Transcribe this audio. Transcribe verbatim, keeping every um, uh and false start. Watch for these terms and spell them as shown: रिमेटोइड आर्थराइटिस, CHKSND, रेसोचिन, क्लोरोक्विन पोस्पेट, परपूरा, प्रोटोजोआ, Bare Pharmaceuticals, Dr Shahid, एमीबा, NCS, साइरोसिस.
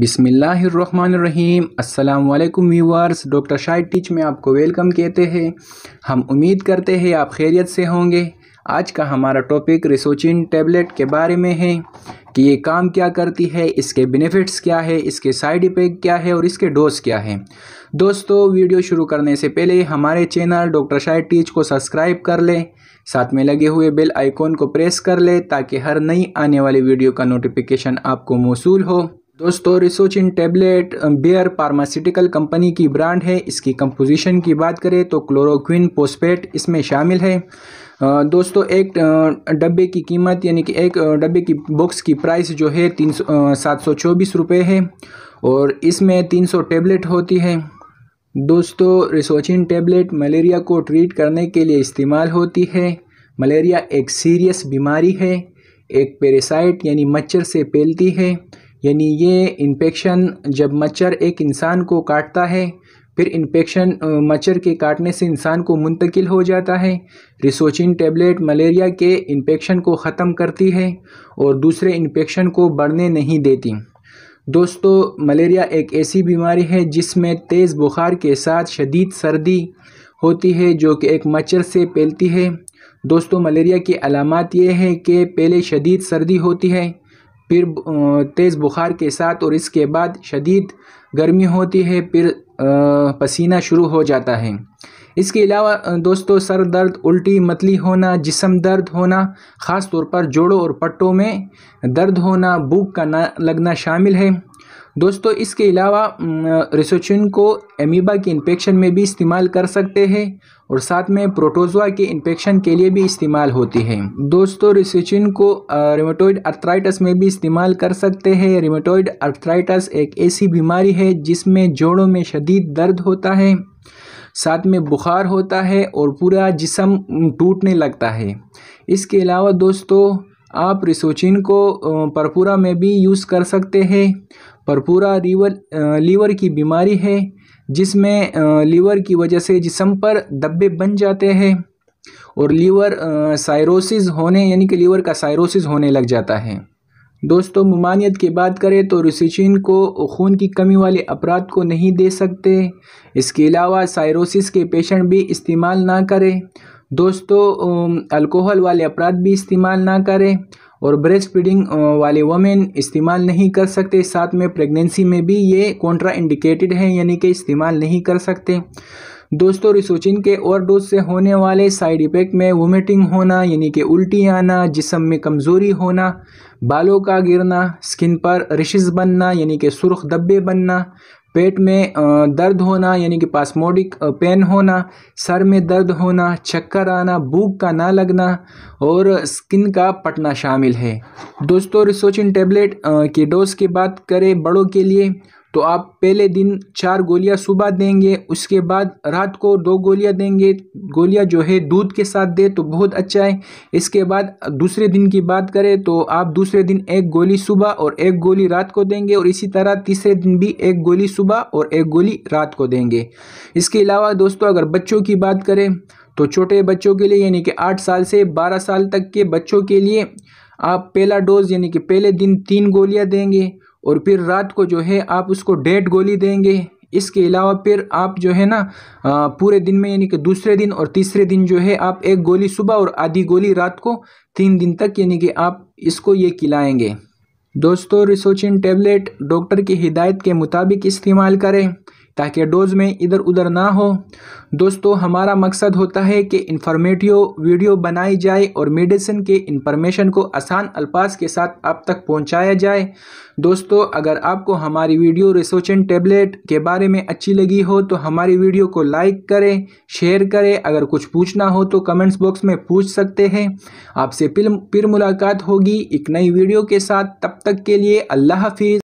बिस्मिल्लाहिर्रहमानिर्रहीम। अस्सलाम वालेकुम व्यूअर्स, डॉक्टर शाब्द टीच में आपको वेलकम कहते हैं। हम उम्मीद करते हैं आप खैरियत से होंगे। आज का हमारा टॉपिक रेसोचिन टैबलेट के बारे में है कि ये काम क्या करती है, इसके बेनिफिट्स क्या है, इसके साइड इफेक्ट क्या है और इसके डोज क्या है। दोस्तों, वीडियो शुरू करने से पहले हमारे चैनल डॉक्टर शाब्द टीच को सब्सक्राइब कर लें, साथ में लगे हुए बेल आइकॉन को प्रेस कर लें ताकि हर नई आने वाली वीडियो का नोटिफिकेशन आपको मौसूल हो। दोस्तों, रेसोचिन tablet Bayer pharmaceutical company की ब्रांड है। इसकी कंपोजिशन की बात करें तो क्लोरोक्विन पोस्पेट इसमें शामिल है। दोस्तों, एक डब्बे की कीमत यानी कि एक डब्बे की बॉक्स की प्राइस जो है तीन सौ सात सौ चौबीस रुपये है और इसमें तीन सौ टैबलेट होती है। दोस्तों, रेसोचिन टैबलेट मलेरिया को ट्रीट करने के लिए इस्तेमाल होती है। मलेरिया एक सीरियस बीमारी है, एक पेरेसाइट यानी मच्छर से फैलती है, यानी ये इन्फेक्शन जब मच्छर एक इंसान को काटता है फिर इन्फेक्शन मच्छर के काटने से इंसान को मुंतकिल हो जाता है। रेसोचिन टैबलेट मलेरिया के इन्फेक्शन को ख़त्म करती है और दूसरे इन्फेक्शन को बढ़ने नहीं देती। दोस्तों, मलेरिया एक ऐसी बीमारी है जिसमें तेज़ बुखार के साथ शदीद सर्दी होती है जो कि एक मच्छर से फैलती है। दोस्तों, मलेरिया की अलामत ये है कि पहले शदीद सर्दी होती है, फिर तेज़ बुखार के साथ और इसके बाद शदीद गर्मी होती है, फिर पसीना शुरू हो जाता है। इसके अलावा दोस्तों, सर दर्द, उल्टी, मतली होना, जिस्म दर्द होना, ख़ास तौर पर जोड़ों और पट्टों में दर्द होना, भूख का ना लगना शामिल है। दोस्तों, इसके अलावा रेसोचिन को एमीबा के इन्फेक्शन में भी इस्तेमाल कर सकते हैं और साथ में प्रोटोजोआ के इन्फेक्शन के लिए भी इस्तेमाल होती है। दोस्तों, रेसोचिन को रिमेटोइड आर्थराइटिस में भी इस्तेमाल कर सकते हैं। रिमेटोइड आर्थराइटिस एक ऐसी बीमारी है जिसमें जोड़ों में शदीद दर्द होता है, साथ में बुखार होता है और पूरा जिस्म टूटने लगता है। इसके अलावा दोस्तों, आप रेसोचिन को परपूरा में भी यूज़ कर सकते हैं। परपूरा लीवर लीवर की बीमारी है जिसमें लीवर की वजह से जिस्म पर धब्बे बन जाते हैं और लीवर साइरोसिस होने यानी कि लीवर का साइरोसिस होने लग जाता है। दोस्तों, ममानियत की बात करें तो रेसोचिन को खून की कमी वाले अफराद को नहीं दे सकते। इसके अलावा साइरोसिस के पेशेंट भी इस्तेमाल ना करें। दोस्तों, अल्कोहल वाले अफराद भी इस्तेमाल ना करें और ब्रेस्ट फीडिंग वाले वमेन इस्तेमाल नहीं कर सकते। साथ में प्रेगनेंसी में भी ये कॉन्ट्रा इंडिकेटेड है, यानी कि इस्तेमाल नहीं कर सकते। दोस्तों, रेसोचिन के ओवरडोज से होने वाले साइड इफ़ेक्ट में वोमिटिंग होना यानी कि उल्टी आना, जिस्म में कमज़ोरी होना, बालों का गिरना, स्किन पर रिशेज़ बनना यानी कि सुर्ख धब्बे बनना, पेट में दर्द होना यानी कि पास्मोडिक पेन होना, सर में दर्द होना, चक्कर आना, भूख का ना लगना और स्किन का पटना शामिल है। दोस्तों, रेसोचिन टैबलेट की डोज की बात करें बड़ों के लिए तो आप पहले दिन चार गोलियां सुबह देंगे, उसके बाद रात को दो गोलियां देंगे। गोलियां जो है दूध के साथ दे तो बहुत अच्छा है। इसके बाद दूसरे दिन की बात करें तो आप दूसरे दिन एक गोली सुबह और एक गोली रात को देंगे और इसी तरह तीसरे दिन भी एक गोली सुबह और एक गोली रात को देंगे। इसके अलावा दोस्तों, अगर बच्चों की बात करें तो छोटे बच्चों के लिए यानी कि आठ साल से बारह साल तक के बच्चों के लिए आप पहला डोज यानी कि पहले दिन तीन गोलियाँ देंगे और फिर रात को जो है आप उसको डेढ़ गोली देंगे। इसके अलावा फिर आप जो है ना पूरे दिन में यानी कि दूसरे दिन और तीसरे दिन जो है आप एक गोली सुबह और आधी गोली रात को तीन दिन तक यानी कि आप इसको ये खिलाएंगे। दोस्तों, रेसोचिन टैबलेट डॉक्टर की हिदायत के मुताबिक इस्तेमाल करें ताकि डोज में इधर उधर ना हो। दोस्तों, हमारा मकसद होता है कि इंफॉर्मेटिव वीडियो बनाई जाए और मेडिसिन के इंफॉर्मेशन को आसान अल्फाज के साथ आप तक पहुंचाया जाए। दोस्तों, अगर आपको हमारी वीडियो रेसोचिन टैबलेट के बारे में अच्छी लगी हो तो हमारी वीडियो को लाइक करें, शेयर करें। अगर कुछ पूछना हो तो कमेंट्स बॉक्स में पूछ सकते हैं। आपसे फिर फिर मुलाकात होगी एक नई वीडियो के साथ। तब तक के लिए अल्लाह हाफिज़।